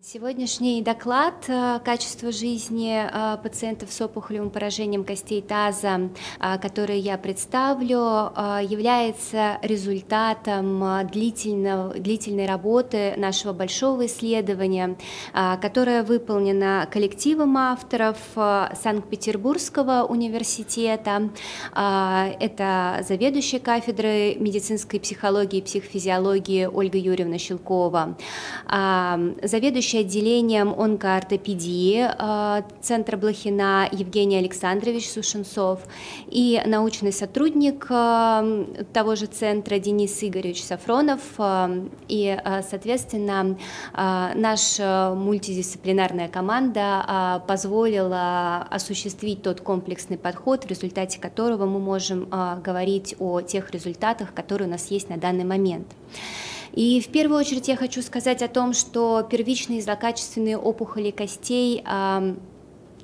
Сегодняшний доклад «Качество жизни пациентов с опухолевым поражением костей таза», который я представлю, является результатом длительной работы нашего большого исследования, которое выполнено коллективом авторов Санкт-Петербургского университета. Это заведующая кафедрой медицинской психологии и психофизиологии Ольга Юрьевна Щелкова, заведующая отделением онкоортопедии Центра Блохина Евгений Александрович Сушенцов и научный сотрудник того же центра Денис Игоревич Сафронов. И, соответственно, наша мультидисциплинарная команда позволила осуществить тот комплексный подход, в результате которого мы можем говорить о тех результатах, которые у нас есть на данный момент. И в первую очередь я хочу сказать о том, что первичные злокачественные опухоли костей –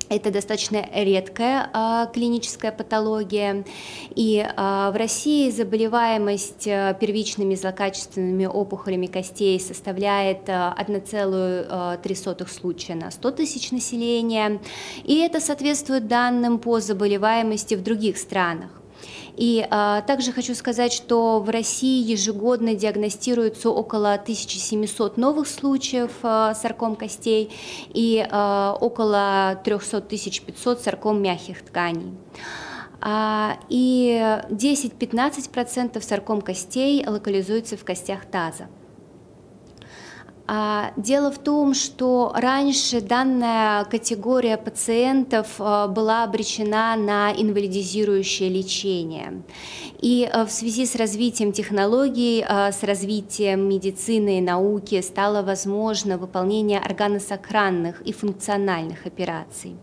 это достаточно редкая клиническая патология, и в России заболеваемость первичными злокачественными опухолями костей составляет 1,03 случая на 100 тысяч населения, и это соответствует данным по заболеваемости в других странах. И также хочу сказать, что в России ежегодно диагностируется около 1700 новых случаев сарком костей и около 300 500 сарком мягких тканей. И 10–15% сарком костей локализуется в костях таза. Дело в том, что раньше данная категория пациентов была обречена на инвалидизирующее лечение. И в связи с развитием технологий, с развитием медицины и науки стало возможно выполнение органосакранных и функциональных операций.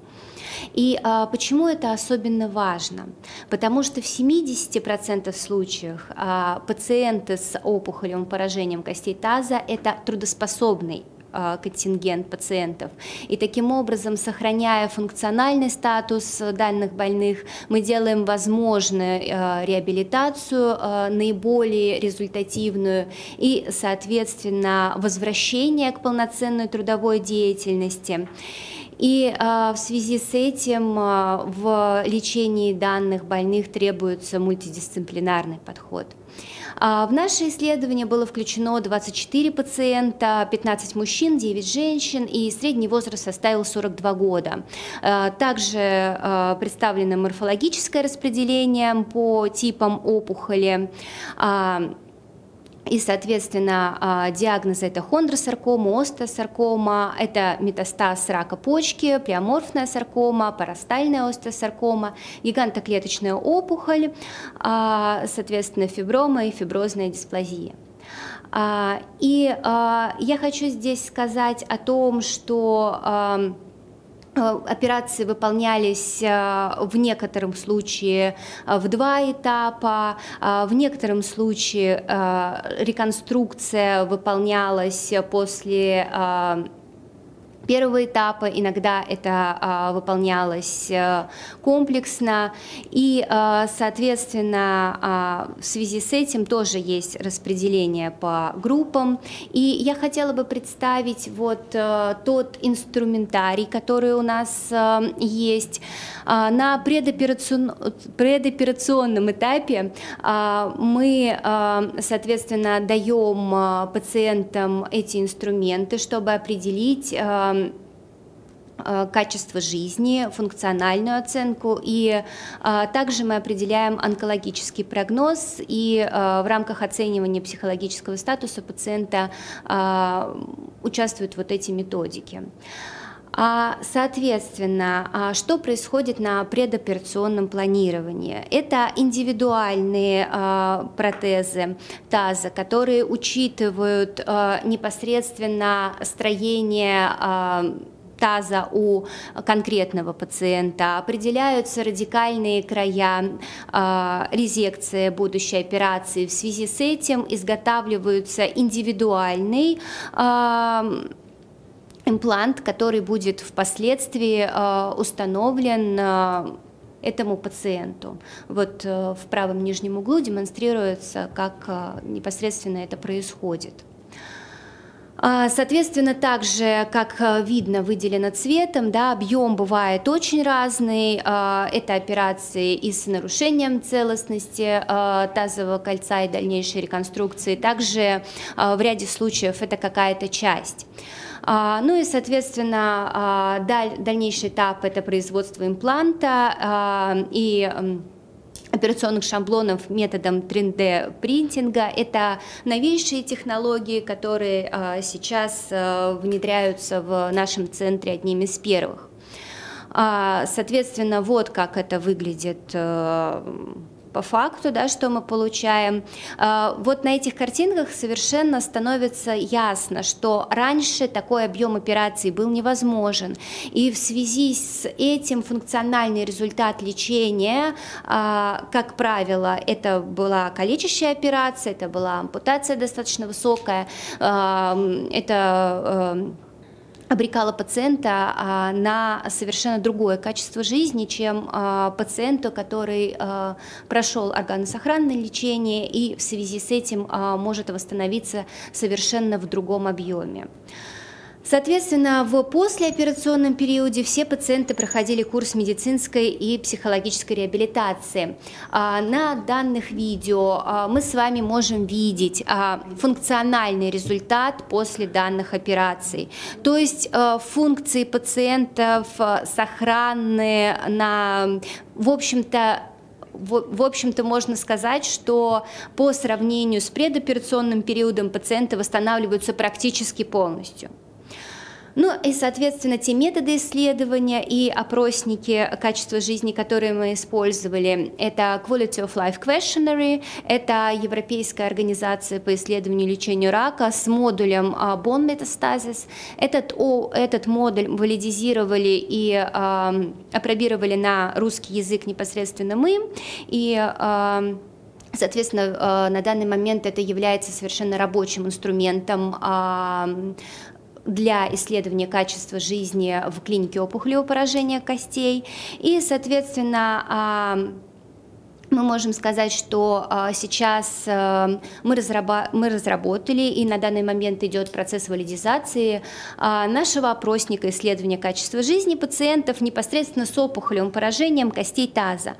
И почему это особенно важно? Потому что в 70% случаев пациенты с опухолевым поражением костей таза – это трудоспособный контингент пациентов. И таким образом, сохраняя функциональный статус данных больных, мы делаем возможную реабилитацию, наиболее результативную и, соответственно, возвращение к полноценной трудовой деятельности. И в связи с этим в лечении данных больных требуется мультидисциплинарный подход. В наше исследование было включено 24 пациента, 15 мужчин, 9 женщин, и средний возраст составил 42 года. Также представлено морфологическое распределение по типам опухоли. И, соответственно, диагнозы – это хондросаркома, остеосаркома, это метастаз рака почки, преаморфная саркома, парастальная остеосаркома, гигантоклеточная опухоль, соответственно, фиброма и фиброзная дисплазия. И я хочу здесь сказать о том, что операции выполнялись в некотором случае в 2 этапа, в некотором случае реконструкция выполнялась после первого этапа, иногда это выполнялось комплексно, и, соответственно, в связи с этим тоже есть распределение по группам. И я хотела бы представить вот тот инструментарий, который у нас есть. На предоперационном этапе мы, соответственно, даем пациентам эти инструменты, чтобы определить качество жизни, функциональную оценку, и также мы определяем онкологический прогноз, и в рамках оценивания психологического статуса пациента участвуют вот эти методики. Соответственно, что происходит на предоперационном планировании? Это индивидуальные протезы таза, которые учитывают непосредственно строение таза у конкретного пациента, определяются радикальные края резекции будущей операции. В связи с этим изготавливаются индивидуальные имплант, который будет впоследствии установлен этому пациенту. Вот в правом нижнем углу демонстрируется, как непосредственно это происходит. Соответственно, также, как видно, выделено цветом, да, объем бывает очень разный. Это операции и с нарушением целостности тазового кольца и дальнейшей реконструкции. Также в ряде случаев это какая-то часть. Ну и, соответственно, дальнейший этап – это производство импланта и операционных шаблонов методом 3D-принтинга. Это новейшие технологии, которые сейчас внедряются в нашем центре одними из первых. Соответственно, вот как это выглядит по факту, да, что мы получаем. Вот на этих картинках совершенно становится ясно, что раньше такой объем операций был невозможен, и в связи с этим функциональный результат лечения, как правило, это была калечащая операция, это была ампутация достаточно высокая, это обрекала пациента на совершенно другое качество жизни, чем пациенту, который прошел органосохранное лечение и в связи с этим может восстановиться совершенно в другом объеме. Соответственно, в послеоперационном периоде все пациенты проходили курс медицинской и психологической реабилитации. На данных видео мы с вами можем видеть функциональный результат после данных операций. То есть функции пациентов сохранны на, в общем-то, можно сказать, что по сравнению с предоперационным периодом пациенты восстанавливаются практически полностью. Ну и, соответственно, те методы исследования и опросники качества жизни, которые мы использовали, это Quality of Life Questionary, это Европейская организация по исследованию и лечению рака с модулем Bone Metastasis. Этот модуль валидизировали и апробировали на русский язык непосредственно мы, и соответственно, на данный момент это является совершенно рабочим инструментом для исследования качества жизни в клинике опухолевого поражения костей. И, соответственно, мы можем сказать, что сейчас мы разработали, и на данный момент идет процесс валидизации нашего опросника исследования качества жизни пациентов непосредственно с опухолевым поражением костей таза.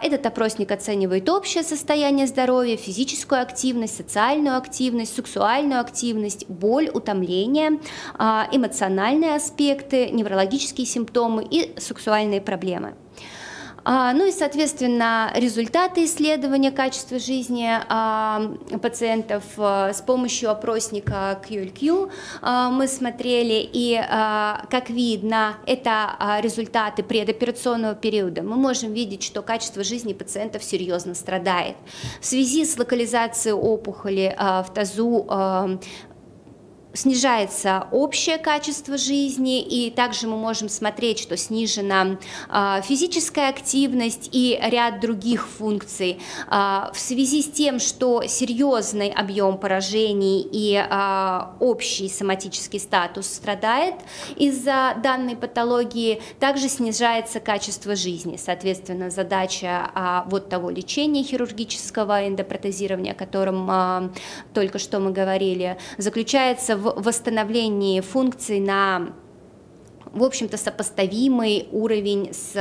Этот опросник оценивает общее состояние здоровья, физическую активность, социальную активность, сексуальную активность, боль, утомление, эмоциональные аспекты, неврологические симптомы и сексуальные проблемы. Ну и, соответственно, результаты исследования качества жизни пациентов с помощью опросника QLQ мы смотрели, и, как видно, это результаты предоперационного периода. Мы можем видеть, что качество жизни пациентов серьезно страдает. В связи с локализацией опухоли в тазу снижается общее качество жизни, и также мы можем смотреть, что снижена физическая активность и ряд других функций. В связи с тем, что серьезный объем поражений и общий соматический статус страдает из-за данной патологии, также снижается качество жизни. Соответственно, задача вот того лечения хирургического эндопротезирования, о котором только что мы говорили, заключается в восстановлении функций на, в общем-то, сопоставимый уровень с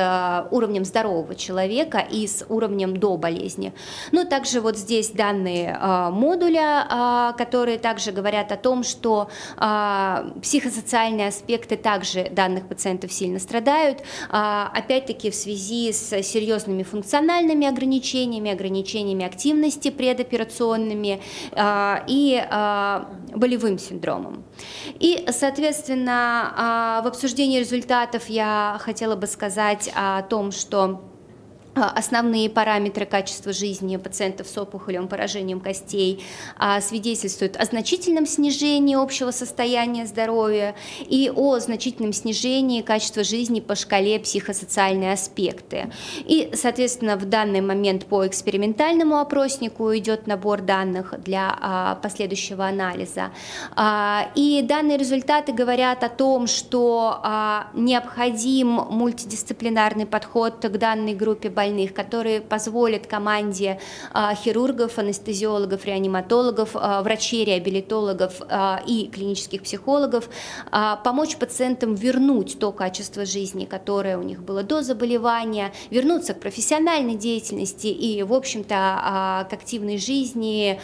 уровнем здорового человека и с уровнем до болезни. Ну, также вот здесь данные модуля, которые также говорят о том, что психосоциальные аспекты также данных пациентов сильно страдают, опять-таки в связи с серьезными функциональными ограничениями, ограничениями активности предоперационными и болевым синдромом. И, соответственно, в обсуждении результатов я хотела бы сказать о том, что основные параметры качества жизни пациентов с опухолевым поражением костей свидетельствуют о значительном снижении общего состояния здоровья и о значительном снижении качества жизни по шкале психосоциальные аспекты. И, соответственно, в данный момент по экспериментальному опроснику идет набор данных для последующего анализа. И данные результаты говорят о том, что необходим мультидисциплинарный подход к данной группе больных, больных, которые позволят команде хирургов, анестезиологов, реаниматологов, врачей, реабилитологов и клинических психологов помочь пациентам вернуть то качество жизни, которое у них было до заболевания, вернуться к профессиональной деятельности и, в общем-то, к активной жизни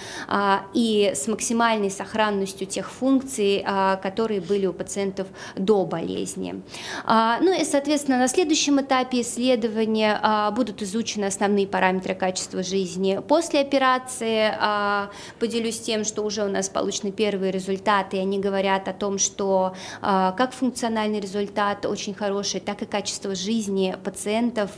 и с максимальной сохранностью тех функций, которые были у пациентов до болезни. Ну и, соответственно, на следующем этапе исследования будут изучены основные параметры качества жизни после операции. Поделюсь тем, что уже у нас получены первые результаты, и они говорят о том, что как функциональный результат очень хороший, так и качество жизни пациентов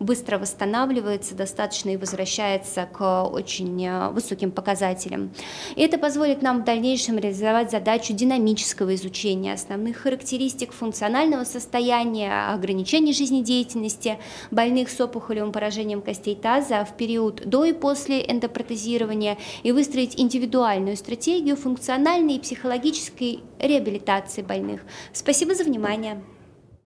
быстро восстанавливается, достаточно и возвращается к очень высоким показателям. И это позволит нам в дальнейшем реализовать задачу динамического изучения основных характеристик функционального состояния, ограничений жизнедеятельности больных с опухолевым поражением костей таза в период до и после эндопротезирования и выстроить индивидуальную стратегию функциональной и психологической реабилитации больных. Спасибо за внимание.